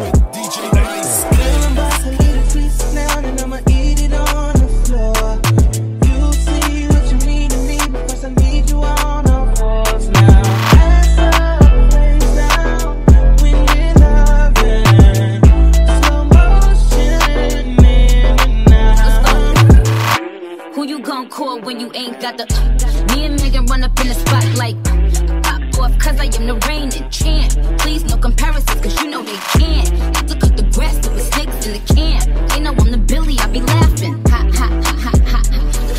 song. Call when you ain't got the me and Megan run up in the spot like pop off, cause I am the rain and chant. Please no comparisons, cause you know they can't. Had to cut the grass, there was snakes in the camp. They know I'm the Billy, I be laughing. Ha ha ha ha ha ha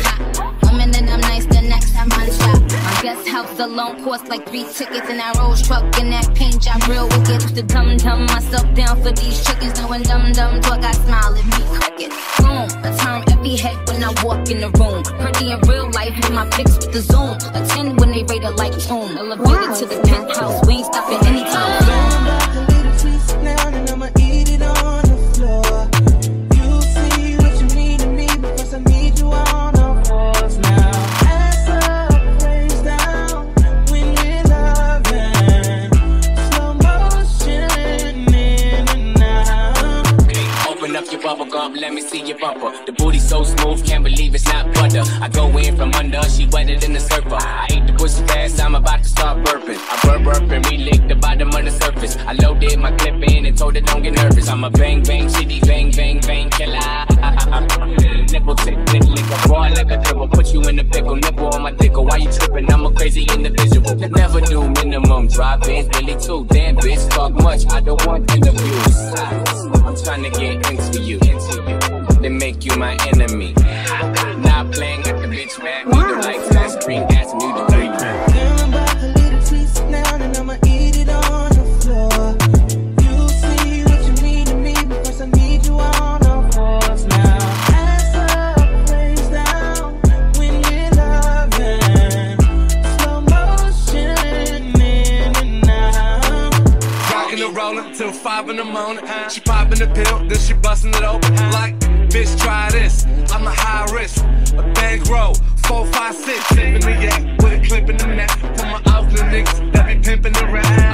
ha. Woman and I'm nice, the next time I'm shop. My guest house alone cost like 3 tickets. And I roll truck in that paint job real wicked. To dumb myself down for these chickens. Knowing dumb talk, I smile at me crickets. Boom, a time head when I walk in the room. Pretty in real life with my pics with the zoom. A 10 when they rate a like home. Elevated to the penthouse, we ain't stopping anytime. Let me see your bumper. The booty so smooth, can't believe it's not butter. I go in from under, she wetter than a surfer. I ate the bush fast, I'm about to start burping. I burp and relick the bottom of the surface. I loaded my clip in and told her don't get nervous. I'm a bang bang shitty bang bang bang killer. Nipple tick tick lick a raw like a nipple. Put you in the pickle, nipple on my dickle. Why you tripping? I'm a crazy individual. Never do minimum drive-ins, really too. Damn bitch, talk much, I don't want interviews. I'm trying to get into you. They make you my enemy. Not playing with the bitch, man. Me the lights, that screen, ask me to do you. Till 5 in the morning, she popping the pill, then she busting it open. Like, bitch, try this. I'm a high risk, a bankroll, 4, 5, 6. Clipping the yak, put a clip in the neck. Put my out to the niggas that be pimping the rap.